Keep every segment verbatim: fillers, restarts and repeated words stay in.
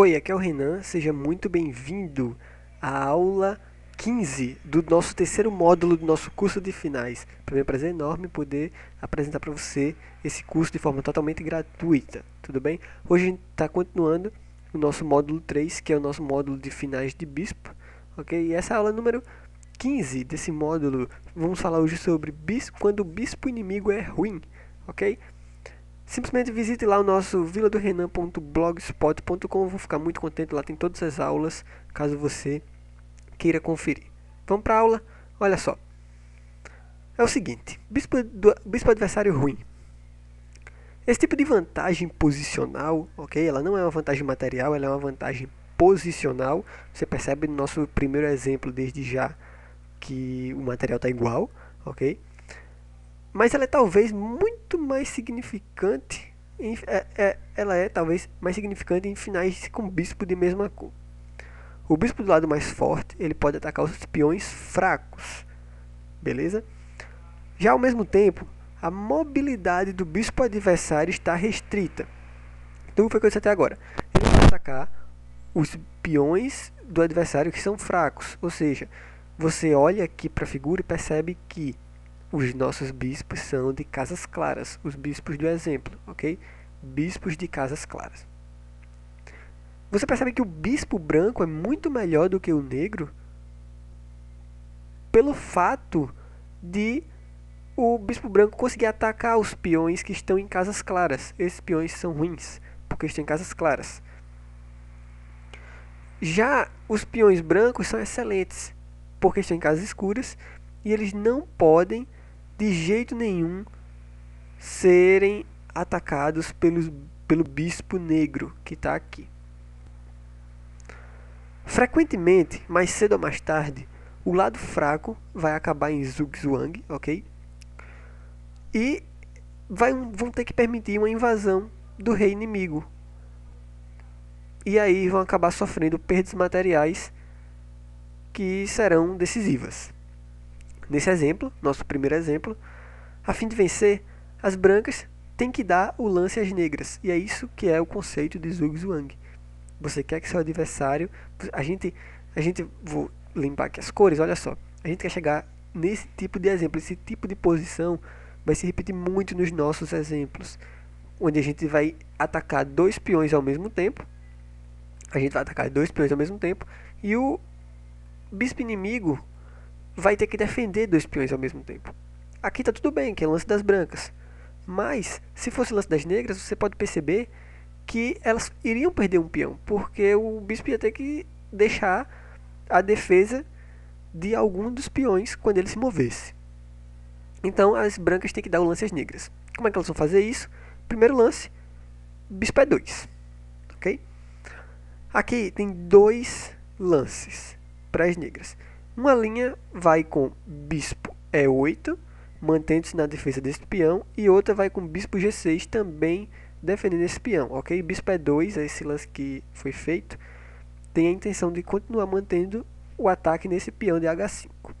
Oi, aqui é o Renan, seja muito bem-vindo à aula quinze do nosso terceiro módulo do nosso curso de finais. Para mim é um prazer enorme poder apresentar para você esse curso de forma totalmente gratuita, tudo bem? Hoje a gente está continuando o nosso módulo três, que é o nosso módulo de finais de bispo, ok? E essa é a aula número quinze desse módulo. Vamos falar hoje sobre bispo, quando o bispo inimigo é ruim, ok? Simplesmente visite lá o nosso vila do renan ponto blogspot ponto com, vou ficar muito contente, lá tem todas as aulas, caso você queira conferir. Vamos para a aula? Olha só. É o seguinte, bispo, do, bispo adversário ruim. Esse tipo de vantagem posicional, ok? Ela não é uma vantagem material, ela é uma vantagem posicional. Você percebe no nosso primeiro exemplo, desde já, que o material está igual, ok? Mas ela é talvez muito mais significante, em, é, é, ela é talvez mais significante em finais com bispo de mesma cor. O bispo do lado mais forte, ele pode atacar os peões fracos, beleza? Já ao mesmo tempo, a mobilidade do bispo adversário está restrita. Tudo foi o que eu disse até agora. Ele vai atacar os peões do adversário que são fracos, ou seja, você olha aqui para a figura e percebe que os nossos bispos são de casas claras, os bispos do exemplo, ok? Bispos de casas claras. Você percebe que o bispo branco é muito melhor do que o negro pelo fato de o bispo branco conseguir atacar os peões que estão em casas claras. Esses peões são ruins, porque estão em casas claras. Já os peões brancos são excelentes, porque estão em casas escuras, e eles não podem de jeito nenhum serem atacados pelos, pelo bispo negro que está aqui. Frequentemente, mais cedo ou mais tarde, o lado fraco vai acabar em zugzwang, ok? E vai, vão ter que permitir uma invasão do rei inimigo. E aí vão acabar sofrendo perdas materiais que serão decisivas. Nesse exemplo, nosso primeiro exemplo, a fim de vencer, as brancas têm que dar o lance às negras. E é isso que é o conceito de zugzwang. Você quer que seu adversário... A gente... A gente... Vou limpar aqui as cores, olha só. A gente quer chegar nesse tipo de exemplo. Esse tipo de posição vai se repetir muito nos nossos exemplos, onde a gente vai atacar dois peões ao mesmo tempo. A gente vai atacar dois peões ao mesmo tempo. E o bispo inimigo vai ter que defender dois peões ao mesmo tempo. Aqui está tudo bem, que é o lance das brancas. Mas, se fosse o lance das negras, você pode perceber que elas iriam perder um peão, porque o bispo ia ter que deixar a defesa de algum dos peões quando ele se movesse. Então as brancas têm que dar o lance às negras. Como é que elas vão fazer isso? Primeiro lance, bispo E dois. Okay? Aqui tem dois lances para as negras. Uma linha vai com bispo E oito, mantendo-se na defesa desse peão, e outra vai com bispo G seis, também defendendo esse peão, ok? Bispo E dois, esse lance que foi feito, tem a intenção de continuar mantendo o ataque nesse peão de H cinco.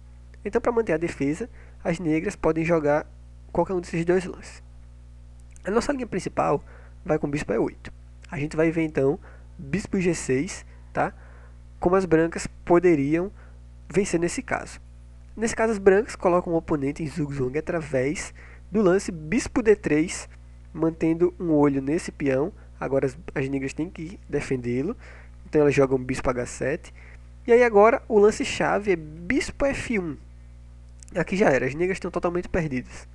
Então, para manter a defesa, as negras podem jogar qualquer um desses dois lances. A nossa linha principal vai com bispo E oito. A gente vai ver, então, bispo G seis, tá? Como as brancas poderiam vencer nesse caso. Nesse caso, as brancas colocam o oponente em zugzwang através do lance bispo D três, mantendo um olho nesse peão. Agora as, as negras têm que defendê-lo, então elas jogam bispo H sete, e aí agora o lance-chave é bispo F um. Aqui já era, as negras estão totalmente perdidas.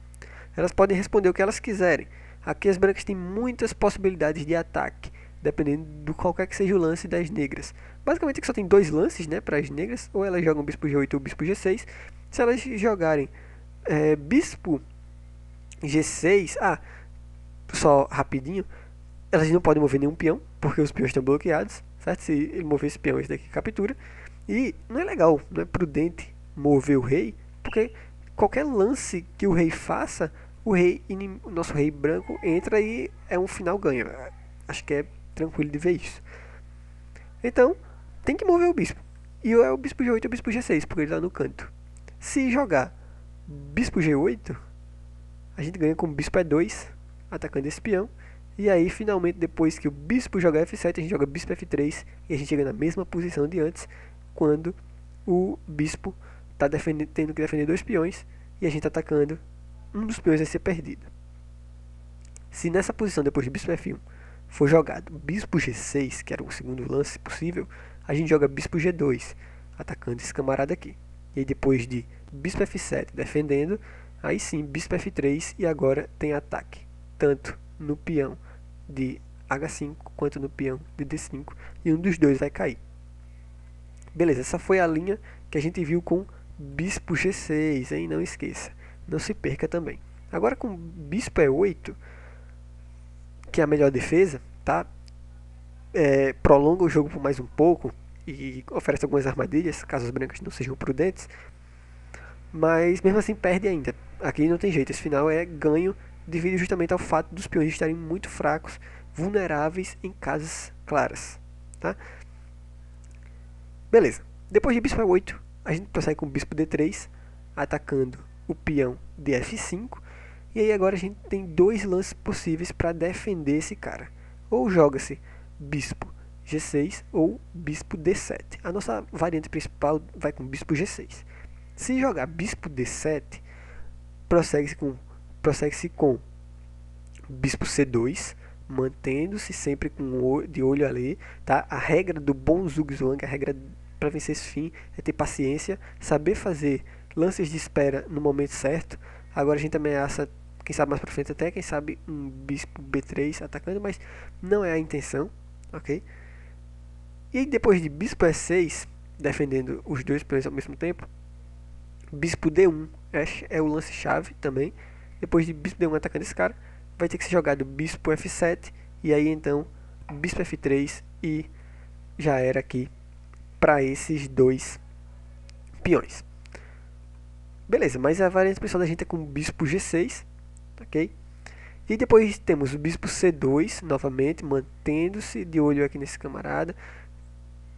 Elas podem responder o que elas quiserem. Aqui as brancas têm muitas possibilidades de ataque, dependendo do qualquer que seja o lance das negras. Basicamente aqui só tem dois lances, né, para as negras, ou elas jogam bispo G oito ou bispo G seis. Se elas jogarem é, bispo G seis... Ah, só rapidinho, elas não podem mover nenhum peão, porque os peões estão bloqueados, certo? Se ele mover esse peão, esse daqui captura. E não é legal, não é prudente mover o rei, porque qualquer lance que o rei faça, o rei inim... nosso rei branco entra e é um final ganho. Acho que é tranquilo de ver isso. Então, tem que mover o bispo. E é o bispo G oito ou o bispo G seis, porque ele está no canto. Se jogar bispo G oito, a gente ganha com bispo E dois, atacando esse peão, E aí, finalmente, depois que o bispo joga F sete, a gente joga bispo F três e a gente chega na mesma posição de antes, quando o bispo está tendo que defender dois peões e a gente está atacando, um dos peões vai ser perdido. Se nessa posição, depois de bispo F um, for jogado bispo G seis, que era o segundo lance possível, a gente joga bispo G dois, atacando esse camarada aqui. E aí, depois de bispo F sete defendendo, aí sim, bispo F três e agora tem ataque, tanto no peão de H cinco quanto no peão de D cinco, e um dos dois vai cair. Beleza, essa foi a linha que a gente viu com bispo G seis, hein? Não esqueça, não se perca também. Agora com bispo E oito, que é a melhor defesa, tá? É, prolonga o jogo por mais um pouco e oferece algumas armadilhas, caso os brancos não sejam prudentes, mas mesmo assim perde ainda. Aqui não tem jeito, esse final é ganho devido justamente ao fato dos peões estarem muito fracos, vulneráveis em casas claras, tá? Beleza, depois de bispo E oito, a gente prossegue com bispo D três, atacando o peão de F cinco, e aí agora a gente tem dois lances possíveis para defender esse cara. Ou joga-se bispo G seis ou bispo D sete. A nossa variante principal vai com bispo G seis. Se jogar bispo D sete, prossegue-se com, prossegue-se com bispo C dois, mantendo-se sempre com, de olho ali, tá? A regra do bom Zugzwang, a regra para vencer esse fim, é ter paciência, saber fazer lances de espera no momento certo. Agora a gente ameaça, quem sabe mais para frente até, quem sabe um bispo B três atacando, mas não é a intenção, ok? E aí, depois de bispo E seis, defendendo os dois peões ao mesmo tempo, bispo D um é o lance-chave também. Depois de bispo D um atacando esse cara, vai ter que ser jogado bispo F sete, e aí então bispo F três, e já era aqui para esses dois peões. Beleza, mas a variante principal da gente é com o bispo G seis, ok? E depois temos o bispo C dois, novamente, mantendo-se de olho aqui nesse camarada,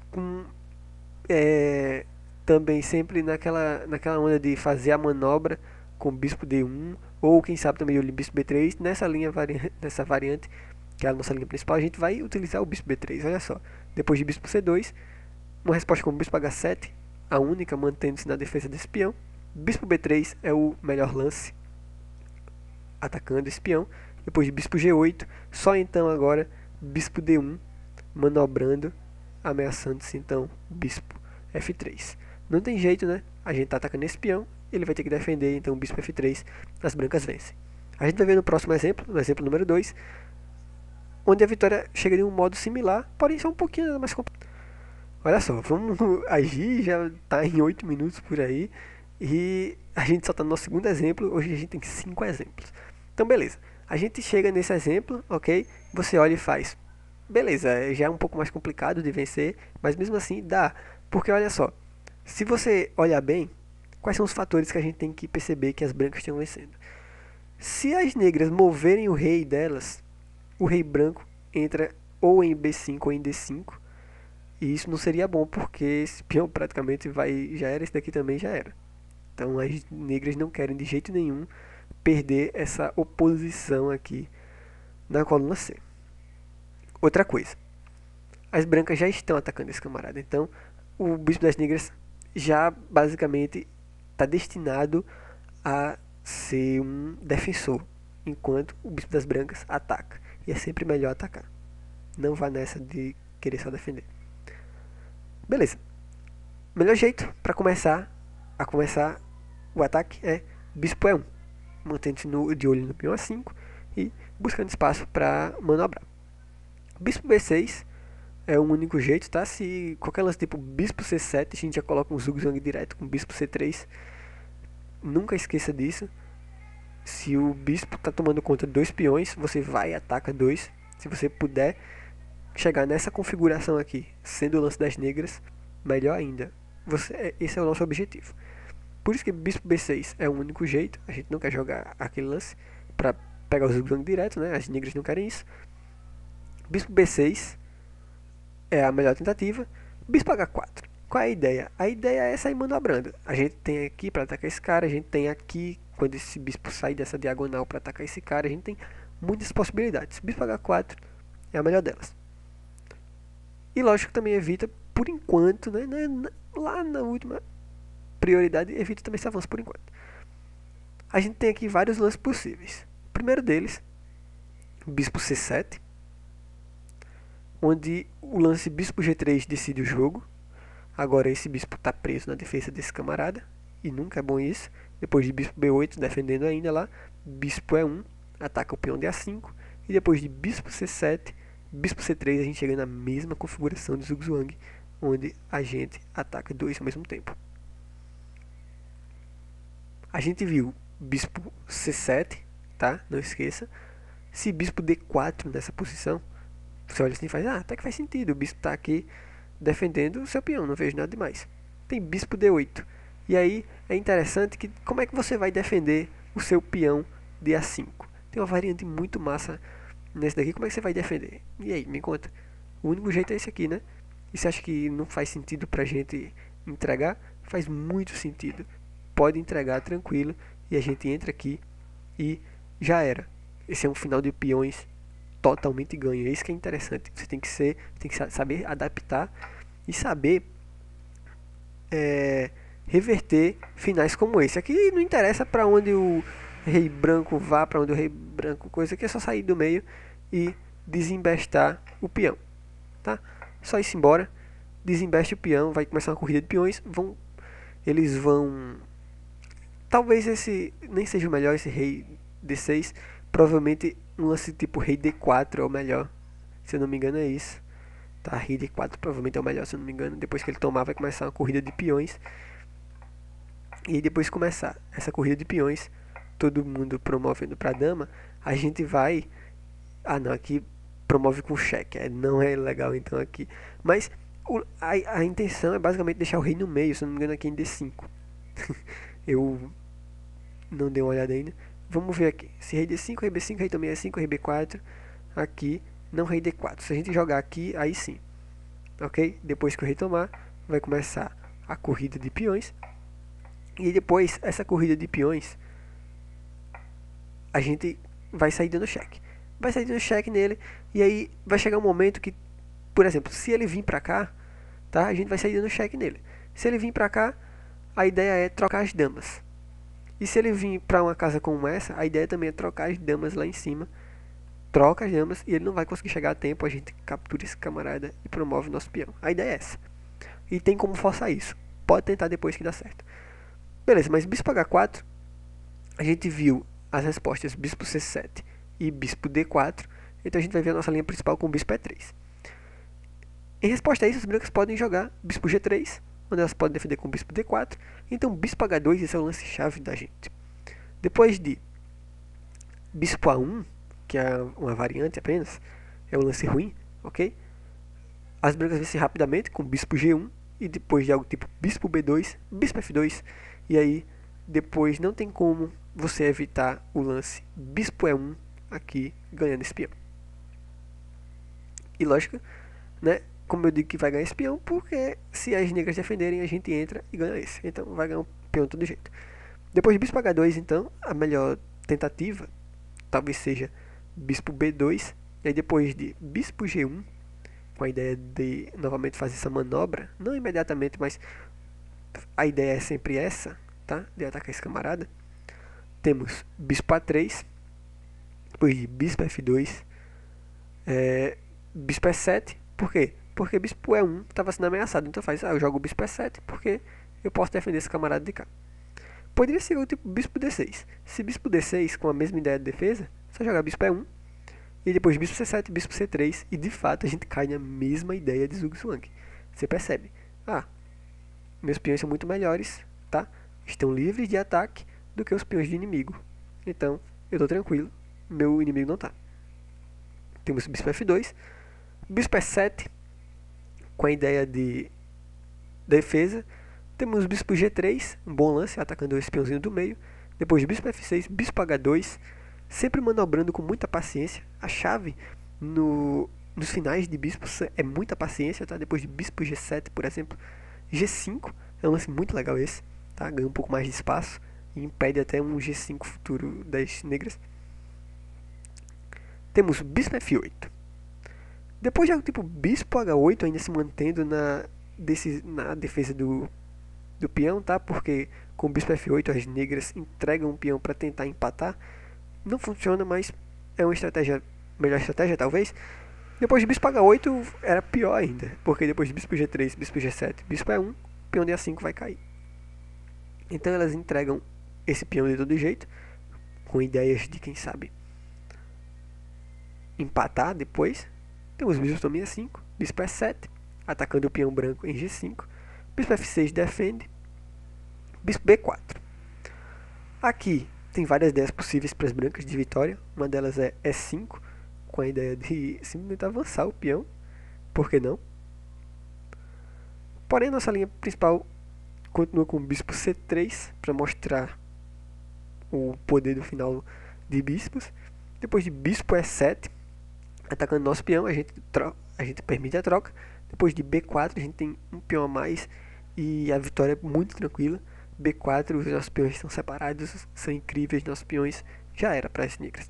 com... É, também sempre naquela, naquela onda de fazer a manobra com o bispo D um, ou quem sabe também o bispo B três, nessa linha vari... nessa variante, que é a nossa linha principal, a gente vai utilizar o bispo B três, olha só. Depois de bispo C dois, uma resposta com o bispo H sete, a única, mantendo-se na defesa desse peão. Bispo B três é o melhor lance, atacando esse peão. Depois de bispo G oito, só então agora bispo D um, manobrando, ameaçando-se então bispo F três. Não tem jeito, né? A gente está atacando esse peão, ele vai ter que defender, então o bispo F três, as brancas vencem. A gente vai ver no próximo exemplo, no exemplo número dois, onde a vitória chega de um modo similar, porém só um pouquinho mais complicado. Olha só, vamos agir, já está em oito minutos por aí, e a gente só está no nosso segundo exemplo, hoje a gente tem cinco exemplos. Então beleza, a gente chega nesse exemplo, ok? Você olha e faz, beleza, já é um pouco mais complicado de vencer, mas mesmo assim dá. Porque olha só, se você olhar bem, quais são os fatores que a gente tem que perceber que as brancas estão vencendo? Se as negras moverem o rei delas, o rei branco entra ou em B cinco ou em D cinco. E isso não seria bom, porque esse peão praticamente vai, já era, esse daqui também já era. Então as negras não querem de jeito nenhum perder essa oposição aqui na coluna C. Outra coisa, as brancas já estão atacando esse camarada, então... O bispo das negras já basicamente está destinado a ser um defensor, enquanto o bispo das brancas ataca. E é sempre melhor atacar. Não vá nessa de querer só defender. Beleza. Melhor jeito para começar a começar o ataque é bispo E um. Mantendo-se de olho no peão A cinco e buscando espaço para manobrar. Bispo B seis... É o único jeito, tá? Se qualquer lance tipo bispo C sete, a gente já coloca um zugzwang direto com bispo C três. Nunca esqueça disso. Se o bispo tá tomando conta de dois peões, você vai e ataca dois. Se você puder chegar nessa configuração aqui, sendo o lance das negras, melhor ainda. Você, esse é o nosso objetivo. Por isso que bispo B seis é o único jeito. A gente não quer jogar aquele lance para pegar o zugzwang direto, né? As negras não querem isso. Bispo B seis... é a melhor tentativa. Bispo H quatro. Qual é a ideia? A ideia é sair manobrando. A gente tem aqui para atacar esse cara, a gente tem aqui, quando esse bispo sair dessa diagonal para atacar esse cara, a gente tem muitas possibilidades. Bispo agá quatro é a melhor delas. E lógico também evita, por enquanto, né, na, lá na última prioridade, evita também esse avanço por enquanto. A gente tem aqui vários lances possíveis. O primeiro deles, o bispo cê sete, onde o lance bispo gê três decide o jogo. Agora esse bispo está preso na defesa desse camarada, e nunca é bom isso. Depois de bispo bê oito, defendendo ainda lá, bispo é um, ataca o peão de á cinco, e depois de bispo cê sete, bispo cê três, a gente chega na mesma configuração de Zugzwang, onde a gente ataca dois ao mesmo tempo. A gente viu bispo cê sete, tá? Não esqueça. Se bispo dê quatro nessa posição, você olha assim e faz, ah, até que faz sentido, o bispo está aqui defendendo o seu peão, não vejo nada demais. Tem bispo dê oito. E aí é interessante que como é que você vai defender o seu peão de á cinco? Tem uma variante muito massa nesse daqui, como é que você vai defender? E aí, me conta. O único jeito é esse aqui, né? E você acha que não faz sentido pra gente entregar? Faz muito sentido. Pode entregar tranquilo e a gente entra aqui e já era. Esse é um final de peões totalmente ganho. É isso que é interessante. Você tem que ser, tem que saber adaptar e saber é, reverter finais como esse. Aqui não interessa para onde o rei branco vá, para onde o rei branco coisa, que é só sair do meio e desembestar o peão, tá? Só ir embora, desembeste o peão, vai começar uma corrida de peões, vão eles vão talvez esse nem seja o melhor, esse rei dê seis, provavelmente um lance tipo rei dê quatro é o melhor, se eu não me engano é isso, tá? Rei dê quatro provavelmente é o melhor, se eu não me engano. Depois que ele tomar, vai começar uma corrida de peões, e depois começar essa corrida de peões, todo mundo promovendo para dama, a gente vai, ah não, aqui promove com cheque, é, não é legal então aqui, mas o, a, a intenção é basicamente deixar o rei no meio, se não me engano aqui em dê cinco, eu não dei uma olhada ainda, vamos ver aqui, se rei dê cinco, rei bê cinco, rei também é cinco, rei bê quatro, aqui, não rei dê quatro, se a gente jogar aqui, aí sim, ok? Depois que o rei tomar, vai começar a corrida de peões, e depois essa corrida de peões, a gente vai sair dando cheque. Vai sair dando cheque nele. E aí vai chegar um momento que, por exemplo, se ele vir pra cá, tá? A gente vai sair dando cheque nele. Se ele vir pra cá, a ideia é trocar as damas. E se ele vir pra uma casa como essa, a ideia também é trocar as damas lá em cima. Troca as damas e ele não vai conseguir chegar a tempo. A gente captura esse camarada e promove o nosso peão. A ideia é essa. E tem como forçar isso. Pode tentar depois que dá certo. Beleza, mas bispo agá quatro, a gente viu as respostas bispo cê sete e bispo dê quatro, então a gente vai ver a nossa linha principal com bispo é três. Em resposta a isso, os brancos podem jogar bispo gê três, onde elas podem defender com bispo dê quatro, então bispo agá dois, esse é o lance-chave da gente. Depois de bispo á um, que é uma variante apenas, é um lance ruim, ok? As brancas vencem rapidamente com bispo gê um, e depois de algo tipo bispo bê dois, bispo éfe dois, e aí depois não tem como você evitar o lance bispo é um aqui ganhando esse peão. E lógico, né, como eu digo que vai ganhar esse peão, porque se as negras defenderem, a gente entra e ganha esse. Então vai ganhar um peão de todo jeito. Depois de bispo agá dois, então, a melhor tentativa talvez seja bispo bê dois. E aí depois de bispo gê um, com a ideia de novamente fazer essa manobra, não imediatamente, mas a ideia é sempre essa, tá? De atacar esse camarada. Temos bispo á três, depois de bispo éfe dois, é, bispo é sete, por quê? Porque bispo é um estava sendo ameaçado, então faz, ah, eu jogo bispo é sete, porque eu posso defender esse camarada de cá. Poderia ser o tipo bispo dê seis, se bispo dê seis com a mesma ideia de defesa, só jogar bispo é um, e depois bispo cê sete, bispo cê três, e de fato a gente cai na mesma ideia de Zugzwang. Você percebe, ah, meus peões são muito melhores, tá? Estão livres de ataque do que os peões de inimigo. Então, eu estou tranquilo, meu inimigo não está. Temos bispo éfe dois, bispo é sete, com a ideia de defesa. Temos bispo gê três, um bom lance, atacando esse peãozinho do meio. Depois bispo éfe seis, bispo agá dois, sempre manobrando com muita paciência. A chave no, nos finais de bispo é muita paciência, tá? Depois de bispo gê sete, por exemplo. gê cinco, é um lance muito legal esse, tá? Ganha um pouco mais de espaço. Impede até um gê cinco futuro das negras. Temos bispo F oito. Depois já o tipo bispo H oito, ainda se mantendo na, desse, na defesa do, do peão, tá? Porque com o bispo F oito as negras entregam um peão para tentar empatar. Não funciona, mas é uma estratégia, melhor estratégia talvez. Depois de bispo H oito era pior ainda, porque depois de bispo G três, bispo G sete, bispo E um, peão de A cinco vai cair. Então elas entregam esse peão de todo jeito, com ideias de, quem sabe, empatar depois. Temos bispo também A cinco, bispo E sete, atacando o peão branco em G cinco, bispo F seis defende, bispo B quatro. Aqui tem várias ideias possíveis para as brancas de vitória, uma delas é E cinco, com a ideia de simplesmente avançar o peão, por que não? Porém, nossa linha principal continua com o bispo C três, para mostrar o poder do final de bispos. Depois de bispo E sete, atacando nosso peão, a gente, a gente permite a troca. Depois de B quatro, a gente tem um peão a mais e a vitória é muito tranquila. B quatro, os nossos peões estão separados, são incríveis, nossos peões já era para as negras.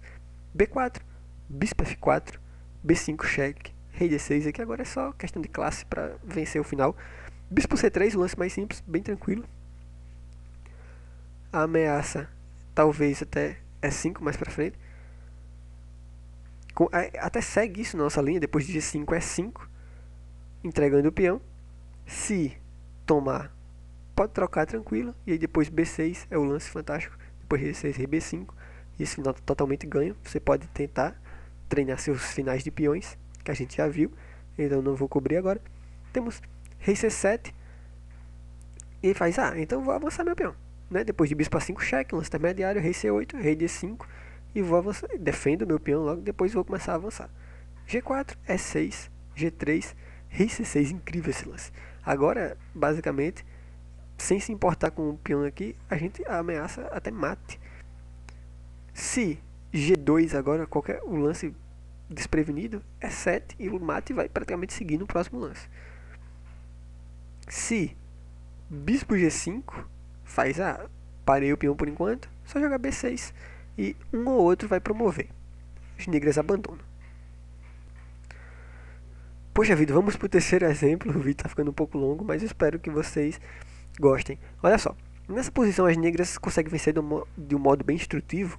B quatro, bispo F quatro, B cinco cheque, rei D seis, aqui agora é só questão de classe para vencer o final. Bispo C três, o lance mais simples, bem tranquilo. A ameaça, talvez até E cinco mais para frente. Com, até segue isso na nossa linha, depois de G cinco, E cinco, entregando o peão. Se tomar, pode trocar tranquilo, e aí depois B seis é o lance fantástico, depois G seis, rei B cinco, e esse final totalmente ganho. Você pode tentar treinar seus finais de peões, que a gente já viu, então não vou cobrir agora. Temos rei C sete, e ele faz, ah, então vou avançar meu peão, né? Depois de bispo A cinco cheque, lance intermediário, rei C oito, rei D cinco, e vou avançar, defendo meu peão logo, depois vou começar a avançar. G quatro, E seis, G três, rei C seis, incrível esse lance. Agora, basicamente, sem se importar com o peão aqui, a gente ameaça até mate. Se G dois agora, qualquer um lance desprevenido, é sete e o mate vai praticamente seguir no próximo lance. Se bispo G cinco faz a, ah, parei o peão por enquanto, só jogar B seis e um ou outro vai promover. As negras abandonam. Poxa vida, vamos para o terceiro exemplo. O vídeo está ficando um pouco longo, mas eu espero que vocês gostem. Olha só, nessa posição as negras conseguem vencer de um, de um modo bem instrutivo,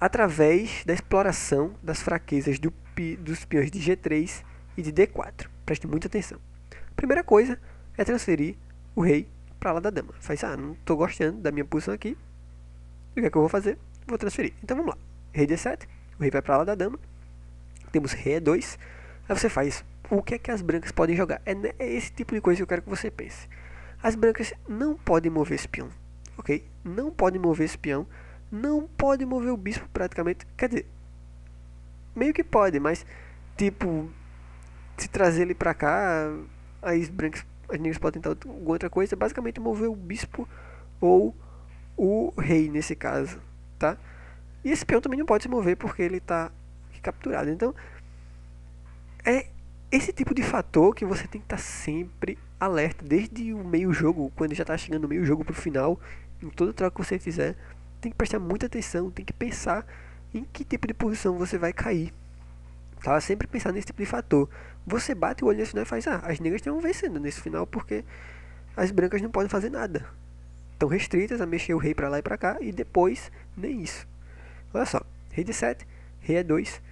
através da exploração das fraquezas do pi, dos peões de G três e de D quatro. Preste muita atenção. A primeira coisa é transferir o rei para lá da dama. Faz, ah, não estou gostando da minha posição aqui, o que é que eu vou fazer? Vou transferir. Então vamos lá, rei D sete, o rei vai para lá da dama, temos rei E dois, aí você faz, o que é que as brancas podem jogar? É, é esse tipo de coisa que eu quero que você pense. As brancas não podem mover esse peão, ok? Não podem mover esse peão, não pode mover o bispo praticamente, quer dizer, meio que pode, mas tipo, se trazer ele pra cá, aí as brancas, as negras podem tentar outra coisa, basicamente mover o bispo ou o rei nesse caso, tá? E esse peão também não pode se mover porque ele tá capturado, então é esse tipo de fator que você tem que estar sempre alerta, desde o meio jogo, quando já está chegando no meio jogo pro final, em toda troca que você fizer, tem que prestar muita atenção, tem que pensar em que tipo de posição você vai cair, tá? Sempre pensar nesse tipo de fator. Você bate o olho nesse final e faz, ah, as negras estão vencendo nesse final porque as brancas não podem fazer nada, estão restritas a mexer o rei para lá e para cá, e depois nem isso. Olha só, rei D sete, rei E dois,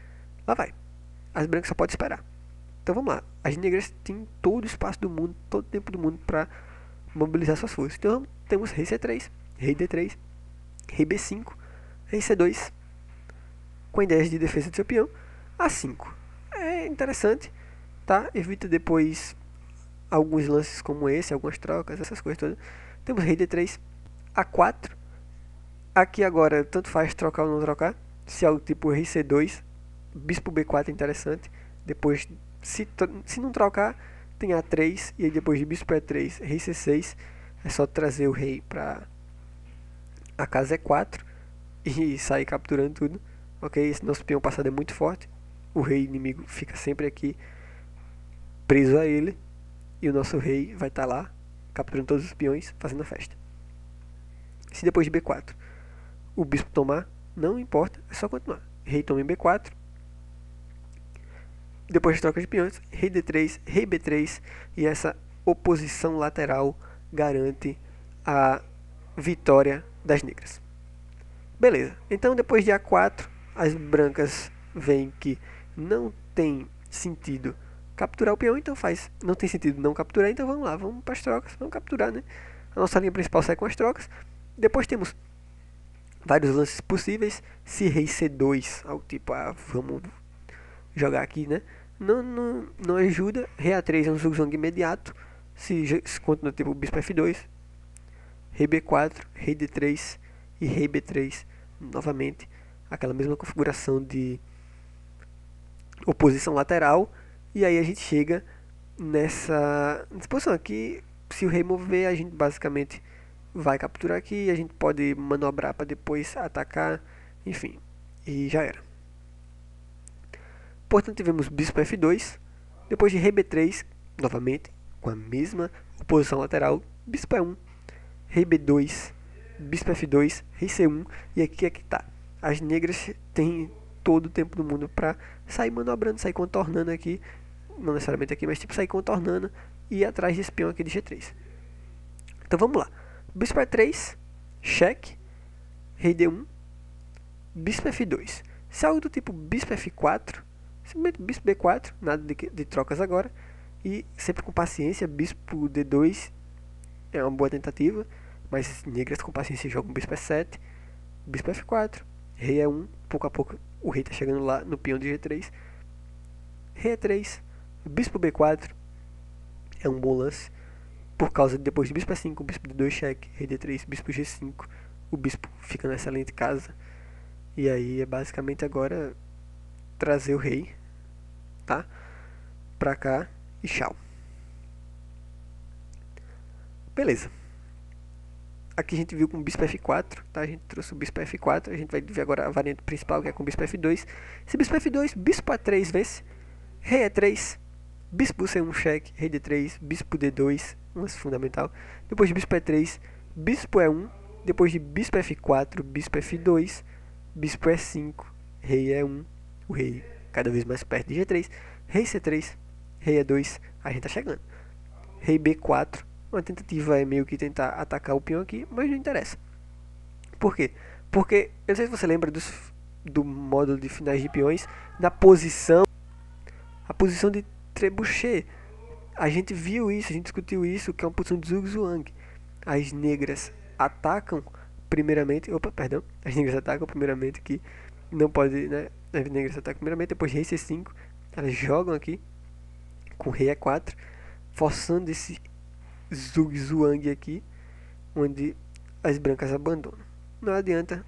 lá vai, as brancas só podem esperar. Então vamos lá, as negras têm todo o espaço do mundo, todo o tempo do mundo para mobilizar suas forças. Então temos rei C três, rei D três, rei B cinco, rei C dois, com ideias de defesa do seu peão, A cinco. É interessante, tá? Evita depois alguns lances como esse, algumas trocas, essas coisas todas. Temos rei D três, A quatro. Aqui agora, tanto faz trocar ou não trocar. Se é o tipo rei C dois, bispo B quatro é interessante. Depois, se, se não trocar, tem A três, e aí depois de bispo E três, rei C seis, é só trazer o rei para... a casa é quatro e sai capturando tudo, ok? Esse nosso peão passado é muito forte, o rei inimigo fica sempre aqui preso a ele, e o nosso rei vai estar tá lá capturando todos os peões, fazendo a festa. Se depois de B quatro o bispo tomar, não importa, é só continuar. rei toma em B quatro. Depois de troca de peões, rei D três, rei B três, e essa oposição lateral garante a vitória das negras. Beleza, então depois de A quatro, as brancas veem que não tem sentido capturar o peão, então faz, não tem sentido não capturar, então vamos lá, vamos para as trocas, vamos capturar, né? A nossa linha principal sai com as trocas. Depois temos vários lances possíveis, se rei C dois, algo tipo, ah, vamos jogar aqui, né? Não, não, não ajuda, rei A três é um zigue-zague imediato, se, se continua tipo bispo F dois, rei B quatro, rei D três e rei B três, novamente, aquela mesma configuração de oposição lateral, e aí a gente chega nessa disposição aqui, se o rei mover, a gente basicamente vai capturar aqui, a gente pode manobrar para depois atacar, enfim, e já era. Portanto, tivemos bispo F dois, depois de rei B três, novamente, com a mesma oposição lateral, bispo E um, rei B dois, bispo F dois, rei C um, e aqui é que tá. As negras têm todo o tempo do mundo para sair manobrando, sair contornando aqui, não necessariamente aqui, mas tipo sair contornando e ir atrás desse peão aqui de G três. Então vamos lá, bispo A três, cheque, rei D um, bispo F dois. Se algo do tipo bispo F quatro, simplesmente bispo B quatro, nada de, de trocas agora, e sempre com paciência, bispo D dois é uma boa tentativa, mas negras com paciência jogam bispo E sete, bispo F quatro, rei E um, pouco a pouco o rei está chegando lá no peão de G três, rei E três, bispo B quatro, é um bom lance, por causa de depois de bispo E cinco, bispo D dois cheque, rei D três, bispo G cinco, o bispo fica na excelente casa, e aí é basicamente agora trazer o rei, tá, pra cá e tchau. Beleza. Aqui a gente viu com o bispo F quatro, tá? A gente trouxe o bispo F quatro, a gente vai ver agora a variante principal, que é com o bispo F dois. Se bispo F dois, bispo A três vence, rei E três, bispo C um cheque, rei D três, bispo D dois, um lance fundamental. Depois de bispo E três, bispo E um, depois de bispo F quatro, bispo F dois, bispo E cinco, rei E um, o rei cada vez mais perto de G três, rei C três, rei E dois, a gente tá chegando. Rei B quatro, uma tentativa é meio que tentar atacar o peão aqui, mas não interessa. Por quê? Porque, eu não sei se você lembra dos, do módulo de finais de peões, da posição, a posição de trebuchet. A gente viu isso, a gente discutiu isso, que é uma posição de zugzwang. As negras atacam primeiramente, opa, perdão, as negras atacam primeiramente que não pode, né, as negras atacam primeiramente, depois rei C cinco, elas jogam aqui com rei E quatro, forçando esse zugzwang aqui, onde as brancas abandonam. Não adianta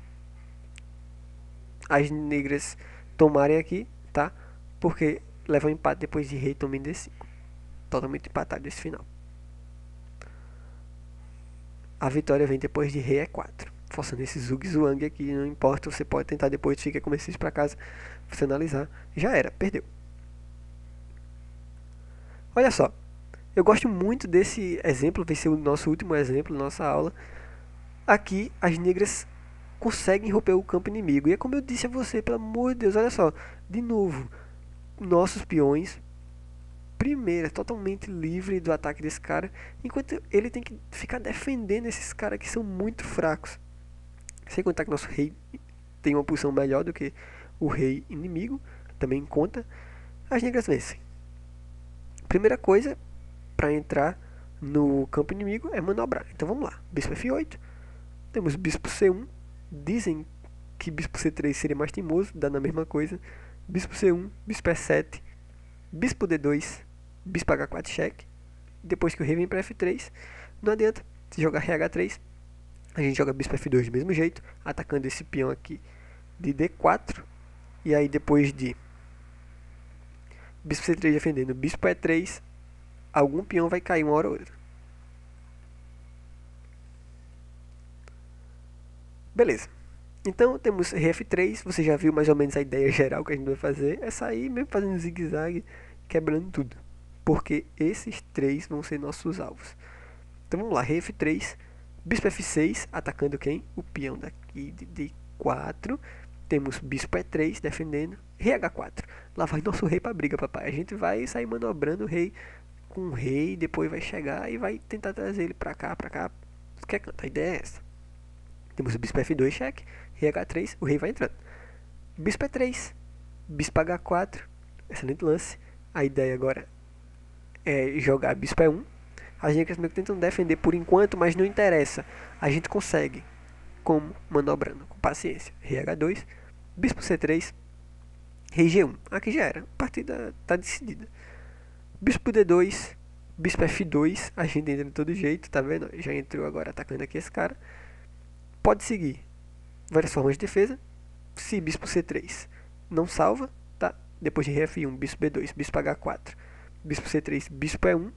as negras tomarem aqui, tá? Porque levam empate depois de rei toma em D cinco. Totalmente empatado esse final. A vitória vem depois de rei E quatro, forçando esse zugzwang aqui. Não importa, você pode tentar depois, fica com esses pra casa, você analisar. Já era, perdeu. Olha só. Eu gosto muito desse exemplo, vai ser o nosso último exemplo, nossa aula. Aqui, as negras conseguem romper o campo inimigo. E é como eu disse a você, pelo amor de Deus, olha só. De novo, nossos peões, primeiro, totalmente livre do ataque desse cara. Enquanto ele tem que ficar defendendo esses caras que são muito fracos. Sem contar que nosso rei tem uma posição melhor do que o rei inimigo. Também conta. As negras vencem. Primeira coisa, para entrar no campo inimigo é manobrar. Então vamos lá, bispo F oito, temos bispo C um, dizem que bispo C três seria mais teimoso, dá na mesma coisa, bispo C um, bispo E sete, bispo D dois, bispo H quatro cheque, depois que o rei vem para F três, não adianta, se jogar rei H três, a gente joga bispo F dois do mesmo jeito, atacando esse peão aqui de D quatro, e aí depois de bispo C três defendendo, bispo E três, algum peão vai cair uma hora ou outra. Beleza. Então temos rei F três. Você já viu mais ou menos a ideia geral que a gente vai fazer. É sair mesmo fazendo zigue-zague, quebrando tudo. Porque esses três vão ser nossos alvos. Então vamos lá. Rei F três. Bispo F seis. Atacando quem? O peão daqui de D quatro. Temos bispo E três defendendo, rei H quatro. Lá vai nosso rei para briga, papai. A gente vai sair manobrando o rei com o rei, depois vai chegar e vai tentar trazer ele para cá, para cá. Quer cantar? A ideia é essa. Temos o bispo F dois, cheque, rei H três, o rei vai entrando. Bispo E três, bispo H quatro, excelente lance. A ideia agora é jogar bispo E um. As negras meio que tentam defender por enquanto, mas não interessa. A gente consegue, como manobrando, com paciência. Rei H dois, bispo C três, rei G um. Aqui já era, a partida está decidida. Bispo D dois, bispo F dois, a gente entra de todo jeito, tá vendo? Já entrou agora atacando aqui esse cara. Pode seguir várias formas de defesa. Se bispo C três não salva, tá? Depois de rei F um, bispo B dois, bispo H quatro, bispo C três, bispo E um.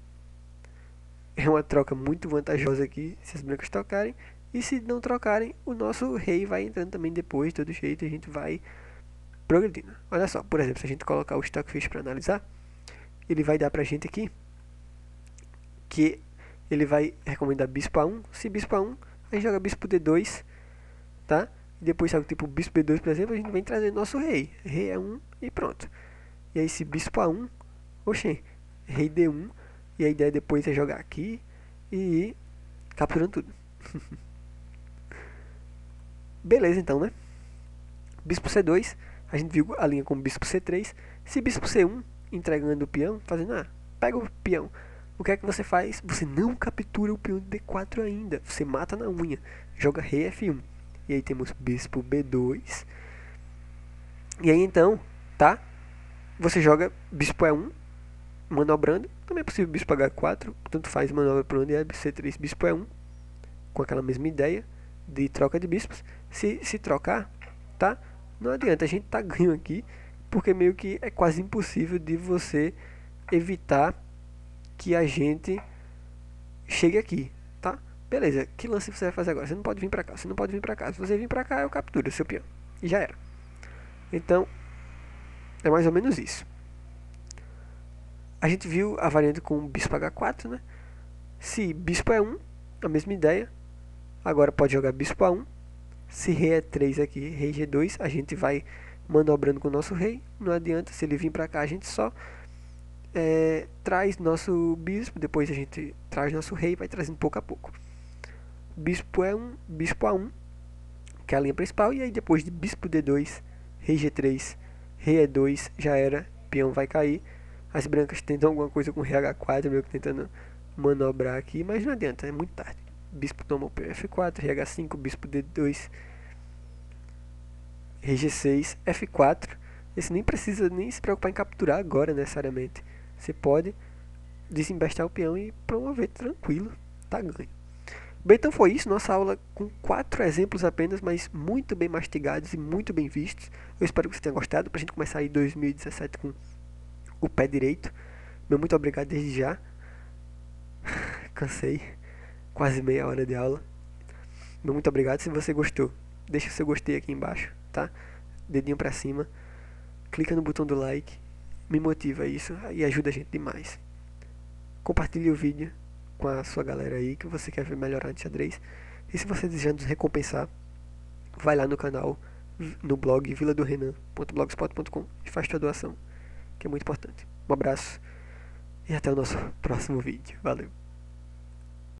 É uma troca muito vantajosa aqui, se as brancas trocarem. E se não trocarem, o nosso rei vai entrando também depois, de todo jeito, a gente vai progredindo. Olha só, por exemplo, se a gente colocar o Stockfish para analisar, ele vai dar pra gente aqui que ele vai recomendar bispo A um. Se bispo A um, a gente joga bispo D dois, tá? E depois, sabe, tipo bispo B dois, por exemplo, a gente vem trazer nosso rei. Rei E um e pronto. E aí, se bispo A um, oxê, rei D um. E a ideia depois é jogar aqui e ir capturando tudo. Beleza, então, né? Bispo C dois, a gente viu a linha com bispo C três. Se bispo C um, entregando o peão, fazendo, ah, pega o peão. O que é que você faz? Você não captura o peão de D quatro ainda. Você mata na unha. Joga rei F um. E aí temos bispo B dois. E aí então, tá? Você joga bispo E um, manobrando. Também é possível bispo H quatro. Tanto faz manobra por onde é. C três, bispo E um. Com aquela mesma ideia de troca de bispos. Se, se trocar, tá? Não adianta. A gente tá ganho aqui. Porque meio que é quase impossível de você evitar que a gente chegue aqui, tá? Beleza, que lance você vai fazer agora? Você não pode vir pra cá, você não pode vir pra cá. Se você vir pra cá, eu capturo o seu peão. E já era. Então, é mais ou menos isso. A gente viu a variante com o bispo H quatro, né? Se bispo E um, a mesma ideia. Agora pode jogar bispo A um. Se rei E três aqui, rei G dois, a gente vai manobrando com o nosso rei. Não adianta, se ele vir pra cá, a gente só... É, traz nosso bispo, depois a gente traz nosso rei, vai trazendo pouco a pouco. Bispo E um, bispo A um, que é a linha principal, e aí depois de bispo D dois, rei G três, rei E dois, já era, peão vai cair. As brancas tentam alguma coisa com rei H quatro, meio que tentando manobrar aqui, mas não adianta, é muito tarde. Bispo toma o peão F quatro, rei H cinco, bispo D dois, rei G seis, F quatro. Esse nem precisa nem se preocupar em capturar agora necessariamente. Você pode desembestar o peão e promover tranquilo, tá ganho. Bem, então foi isso, nossa aula com quatro exemplos apenas, mas muito bem mastigados e muito bem vistos. Eu espero que você tenha gostado, pra gente começar aí dois mil e dezessete com o pé direito. Meu muito obrigado desde já. Cansei, quase meia hora de aula. Meu muito obrigado. Se você gostou, deixa o seu gostei aqui embaixo, tá? Dedinho pra cima, clica no botão do like. Me motiva isso e ajuda a gente demais. Compartilhe o vídeo com a sua galera aí que você quer ver melhorar de xadrez. E se você desejar nos recompensar, vai lá no canal, no blog vila do renan ponto blogspot ponto com e faz sua doação, que é muito importante. Um abraço e até o nosso próximo vídeo. Valeu!